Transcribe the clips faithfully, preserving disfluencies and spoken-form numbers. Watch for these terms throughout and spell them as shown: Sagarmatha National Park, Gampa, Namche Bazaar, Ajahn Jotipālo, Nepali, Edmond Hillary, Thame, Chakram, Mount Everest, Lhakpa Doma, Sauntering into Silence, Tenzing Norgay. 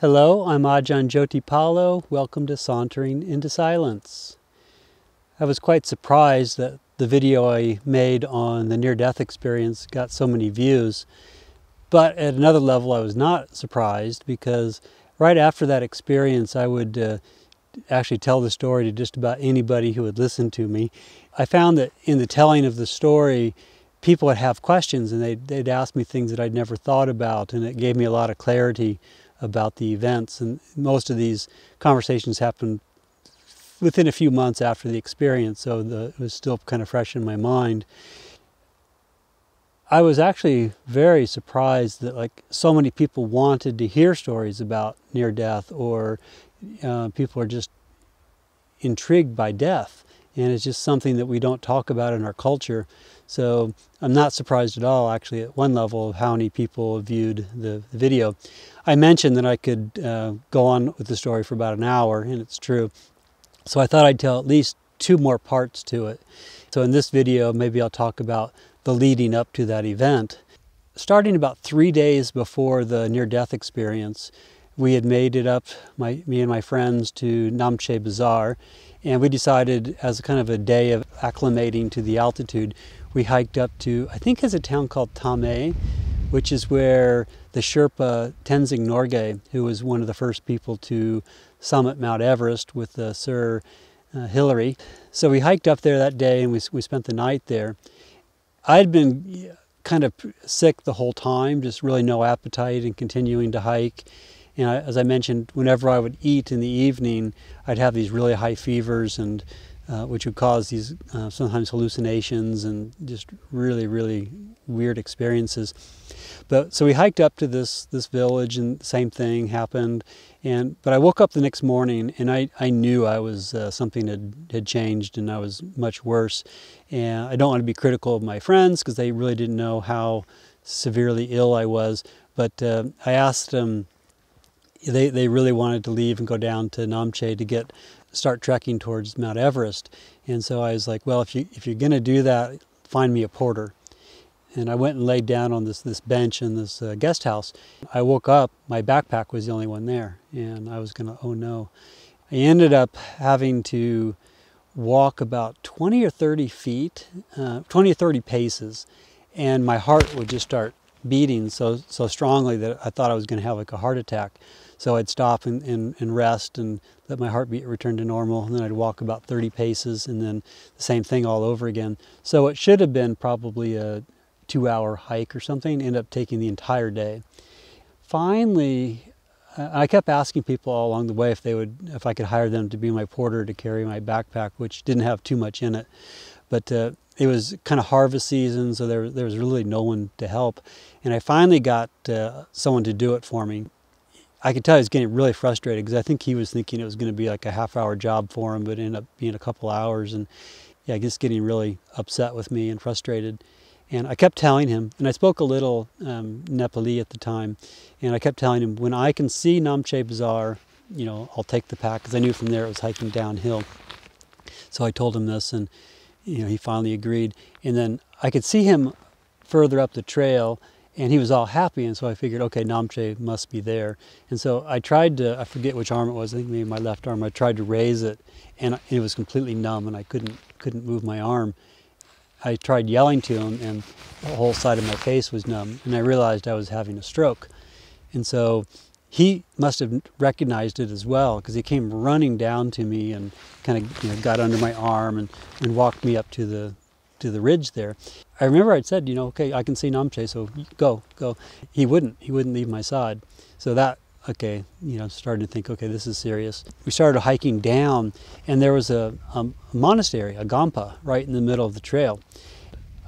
Hello, I'm Ajahn Jotipālo. Welcome to Sauntering into Silence. I was quite surprised that the video I made on the near-death experience got so many views, but at another level I was not surprised, because right after that experience I would uh, actually tell the story to just about anybody who would listen to me. I found that in the telling of the story, people would have questions and they'd, they'd ask me things that I'd never thought about, and it gave me a lot of clarity about the events. And most of these conversations happened within a few months after the experience, so the, it was still kind of fresh in my mind. I was actually very surprised that like so many people wanted to hear stories about near death, or uh, people are just intrigued by death, and it's just something that we don't talk about in our culture. So I'm not surprised at all, actually, at one level, of how many people viewed the, the video. I mentioned that I could uh, go on with the story for about an hour, and it's true. So I thought I'd tell at least two more parts to it. So in this video, maybe I'll talk about the leading up to that event. Starting about three days before the near-death experience, we had made it up, my, me and my friends, to Namche Bazaar, and we decided, as kind of a day of acclimating to the altitude, we hiked up to, I think it's a town called Thame, which is where the Sherpa Tenzing Norgay, who was one of the first people to summit Mount Everest with uh, Sir uh, Hillary. So we hiked up there that day, and we, we spent the night there. I'd been kind of sick the whole time, just really no appetite and continuing to hike. And I, as I mentioned, whenever I would eat in the evening, I'd have these really high fevers, and uh, which would cause these uh, sometimes hallucinations and just really, really weird experiences. But so we hiked up to this this village, and the same thing happened. And but I woke up the next morning, and I I knew I was uh, something had had changed, and I was much worse. And I don't want to be critical of my friends, because they really didn't know how severely ill I was. But uh, I asked them. They, they really wanted to leave and go down to Namche to get start trekking towards Mount Everest. And so I was like, well, if, you, if you're going to do that, find me a porter. And I went and laid down on this, this bench in this uh, guest house. I woke up, my backpack was the only one there, and I was going to, oh no. I ended up having to walk about twenty or thirty feet, uh, twenty or thirty paces, and my heart would just start beating so so strongly that I thought I was going to have like a heart attack. So I'd stop and, and, and rest and let my heartbeat return to normal, and then I'd walk about thirty paces, and then the same thing all over again. So it should have been probably a two-hour hike or something, ended up taking the entire day. Finally, I kept asking people all along the way if they would, if I could hire them to be my porter to carry my backpack, which didn't have too much in it. But uh, it was kind of harvest season, so there, there was really no one to help. And I finally got uh, someone to do it for me. I could tell he was getting really frustrated, because I think he was thinking it was going to be like a half-hour job for him, but it ended up being a couple hours. And yeah, just getting really upset with me and frustrated. And I kept telling him, and I spoke a little um, Nepali at the time, and I kept telling him, when I can see Namche Bazaar, you know, I'll take the pack, because I knew from there it was hiking downhill. So I told him this, and you know, he finally agreed. And then I could see him further up the trail, and he was all happy, and so I figured, okay, Namche must be there. And so I tried to, I forget which arm it was, I think maybe my left arm, I tried to raise it, and it was completely numb, and I couldn't, couldn't move my arm. I tried yelling to him, and the whole side of my face was numb, and I realized I was having a stroke. And so he must have recognized it as well, because he came running down to me and kind of, you know, got under my arm and, and walked me up to the to the ridge there. I remember I'd said, you know, okay, I can see Namche, so go, go. He wouldn't, he wouldn't leave my side. So that, okay, you know, started to think, okay, this is serious. We started hiking down, and there was a, a monastery, a Gampa, right in the middle of the trail.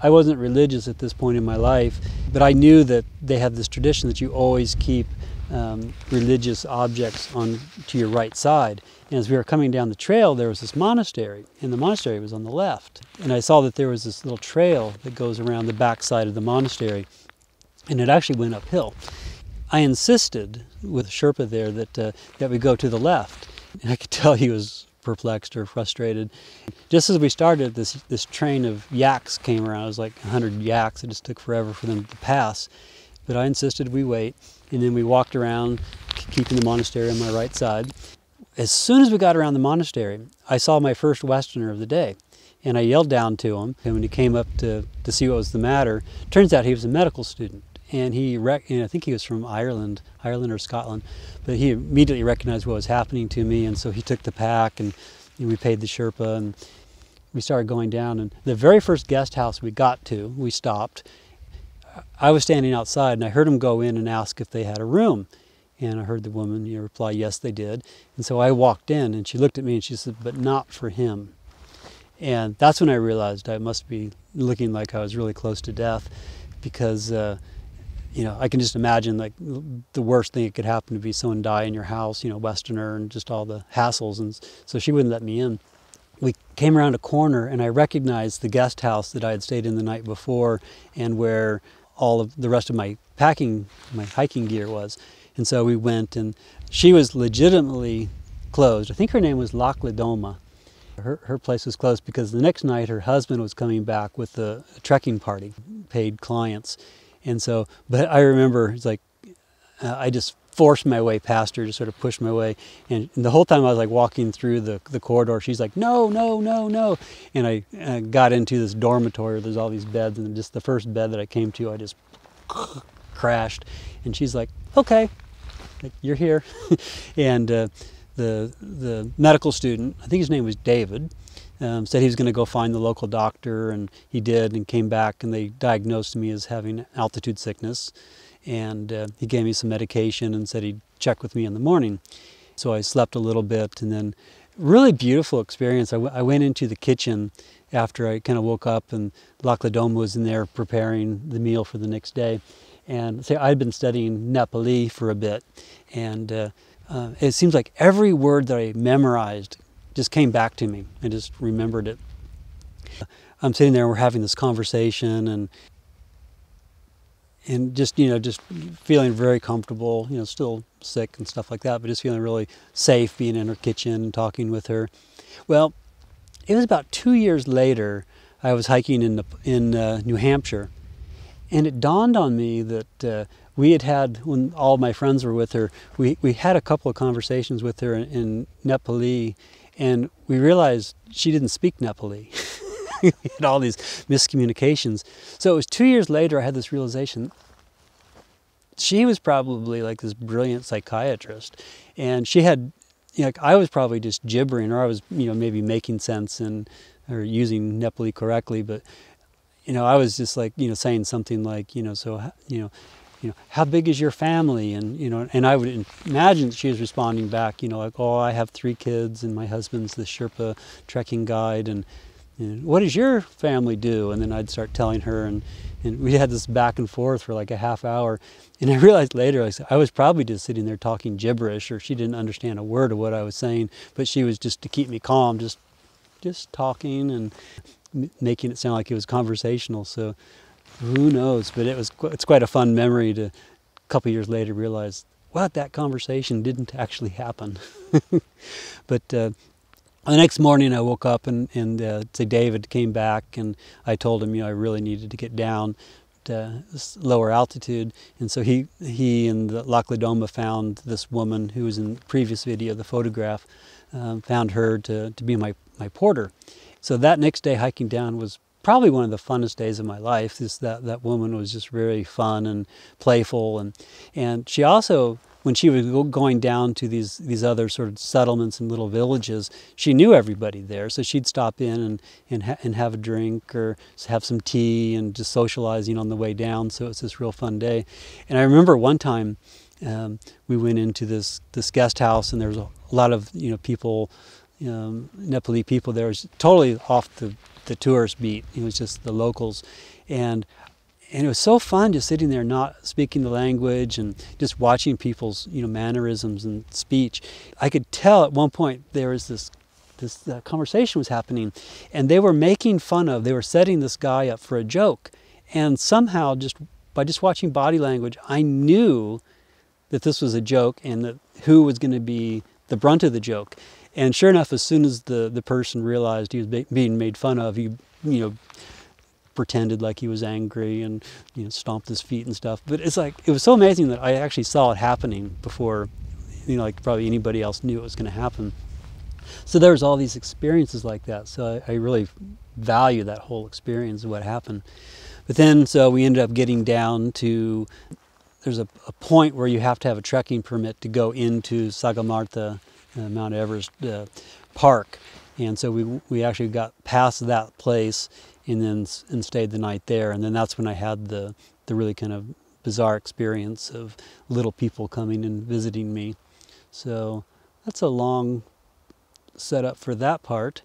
I wasn't religious at this point in my life, but I knew that they had this tradition that you always keep Um, religious objects on to your right side. And as we were coming down the trail, there was this monastery, and the monastery was on the left. And I saw that there was this little trail that goes around the back side of the monastery, and it actually went uphill. I insisted with Sherpa there that, uh, that we go to the left, and I could tell he was perplexed or frustrated. Just as we started, this, this train of yaks came around. It was like a hundred yaks. It just took forever for them to pass. But I insisted we wait. and then we walked around, keeping the monastery on my right side. As soon as we got around the monastery, I saw my first Westerner of the day, and I yelled down to him. And when he came up to, to see what was the matter, turns out he was a medical student, and he, rec and I think he was from Ireland, Ireland or Scotland, but he immediately recognized what was happening to me, and so he took the pack, and we paid the Sherpa, and we started going down. And the very first guest house we got to, we stopped. I was standing outside, and I heard him go in and ask if they had a room. And I heard the woman you know, reply, yes, they did. And so I walked in, and she looked at me, and she said, but not for him. And that's when I realized I must be looking like I was really close to death, because uh, you know, I can just imagine like the worst thing that could happen to be someone die in your house, you know, Westerner, and just all the hassles. And so she wouldn't let me in. We came around a corner, and I recognized the guest house that I had stayed in the night before, and where all of the rest of my packing, my hiking gear was. And so we went, and she was legitimately closed. I think her name was Lhakpa Doma. Her, her place was closed because the next night her husband was coming back with a, a trekking party, paid clients. And so, but I remember, it's like, uh, I just forced my way past her, just sort of pushed my way. And, and the whole time I was like walking through the, the corridor, she's like, no, no, no, no. And I uh, got into this dormitory where there's all these beds, and just the first bed that I came to, I just crashed. And she's like, okay, like, you're here. And uh, the, the medical student, I think his name was David, um, said he was gonna go find the local doctor, and he did, and came back, and they diagnosed me as having altitude sickness. And uh, he gave me some medication and said he'd check with me in the morning. So I slept a little bit, and then really beautiful experience. I, w I went into the kitchen after I kind of woke up, and Lhakpa Doma was in there preparing the meal for the next day. And so I'd been studying Nepali for a bit, and uh, uh, it seems like every word that I memorized just came back to me. I just remembered it. I'm sitting there, we're having this conversation, and and just, you know, just feeling very comfortable, you know, still sick and stuff like that, but just feeling really safe being in her kitchen and talking with her. Well, it was about two years later, I was hiking in, the, in uh, New Hampshire, and it dawned on me that uh, we had had, when all my friends were with her, we, we had a couple of conversations with her in, in Nepali, and we realized she didn't speak Nepali. We had all these miscommunications. So it was two years later I had this realization. She was probably like this brilliant psychiatrist, and she had, you know, like I was probably just gibbering, or I was, you know, maybe making sense and or using Nepali correctly, but you know, I was just like, you know, saying something like, you know, so, you know, you know, how big is your family? And, you know, and I would imagine that she was responding back, you know, like, oh, I have three kids, and my husband's the Sherpa trekking guide, and what does your family do? And then I'd start telling her, and, and we had this back and forth for like a half hour. And I realized later, like, I was probably just sitting there talking gibberish, or she didn't understand a word of what I was saying, but she was just, to keep me calm, just, just talking and making it sound like it was conversational. So who knows, but it was, it's quite a fun memory to a couple years later realize, well, that conversation didn't actually happen. But, uh, the next morning I woke up, and, and uh, say David came back, and I told him, you know, I really needed to get down to lower altitude. And so he, he and the Lhakpa Doma found this woman who was in the previous video, the photograph, um, found her to, to be my, my porter. So that next day hiking down was probably one of the funnest days of my life. This, that, that woman was just really fun and playful. And, and she also, when she was going down to these, these other sort of settlements and little villages, she knew everybody there. So she'd stop in and, and, ha and have a drink or have some tea and just socializing on the way down. So it was this real fun day. And I remember one time um, we went into this, this guest house, and there was a lot of, you know, people, um, Nepali people there. It was totally off the, the tourist beat. It was just the locals. And And it was so fun just sitting there not speaking the language and just watching people's, you know, mannerisms and speech. I could tell at one point there was this, this uh, conversation was happening, and they were making fun of, they were setting this guy up for a joke. And somehow, just by just watching body language, I knew that this was a joke and that who was going to be the brunt of the joke. And sure enough, as soon as the, the person realized he was be being made fun of, he, you know, pretended like he was angry and, you know, stomped his feet and stuff. But it's like, it was so amazing that I actually saw it happening before, you know, like probably anybody else knew it was going to happen. So there's all these experiences like that. So I, I really value that whole experience of what happened. But then, so we ended up getting down to, there's a, a point where you have to have a trekking permit to go into Sagarmatha uh, Mount Everest uh, Park. And so we, we actually got past that place and then and stayed the night there. And then that's when I had the, the really kind of bizarre experience of little people coming and visiting me. So that's a long setup for that part.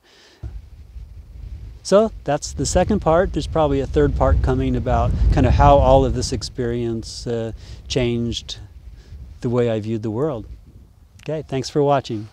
So that's the second part. There's probably a third part coming about kind of how all of this experience uh, changed the way I viewed the world. Okay, thanks for watching.